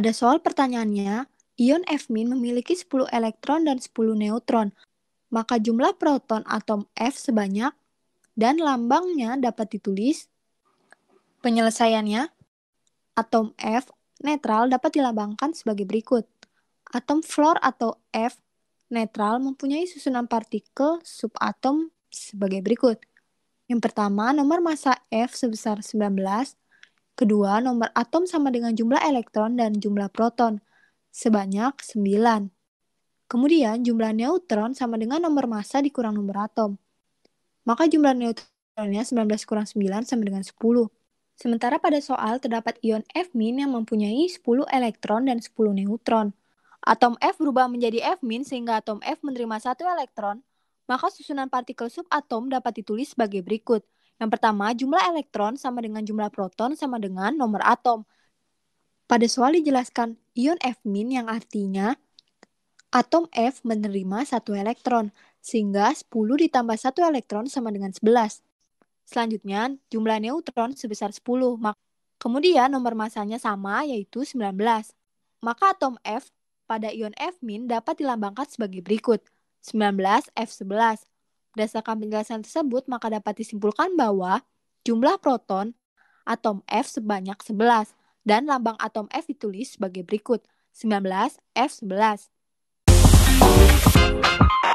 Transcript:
Pada soal pertanyaannya, ion Fmin memiliki 10 elektron dan 10 neutron, maka jumlah proton atom F sebanyak dan lambangnya dapat ditulis. Penyelesaiannya, atom F netral dapat dilambangkan sebagai berikut. Atom fluor atau F netral mempunyai susunan partikel subatom sebagai berikut. Yang pertama, nomor massa F sebesar 19. Kedua, nomor atom sama dengan jumlah elektron dan jumlah proton, sebanyak 9. Kemudian, jumlah neutron sama dengan nomor massa dikurang nomor atom. Maka jumlah neutronnya 19 kurang 9 sama dengan 10. Sementara pada soal terdapat ion Fmin yang mempunyai 10 elektron dan 10 neutron. Atom F berubah menjadi Fmin sehingga atom F menerima 1 elektron, maka susunan partikel subatom dapat ditulis sebagai berikut. Yang pertama, jumlah elektron sama dengan jumlah proton sama dengan nomor atom. Pada soal dijelaskan ion Fmin yang artinya atom F menerima 1 elektron, sehingga 10 ditambah 1 elektron sama dengan 11. Selanjutnya, jumlah neutron sebesar 10. Kemudian nomor massanya sama, yaitu 19. Maka atom F pada ion Fmin dapat dilambangkan sebagai berikut, 19F11. Berdasarkan penjelasan tersebut, maka dapat disimpulkan bahwa jumlah proton atom F sebanyak 11 dan lambang atom F ditulis sebagai berikut, 19F11.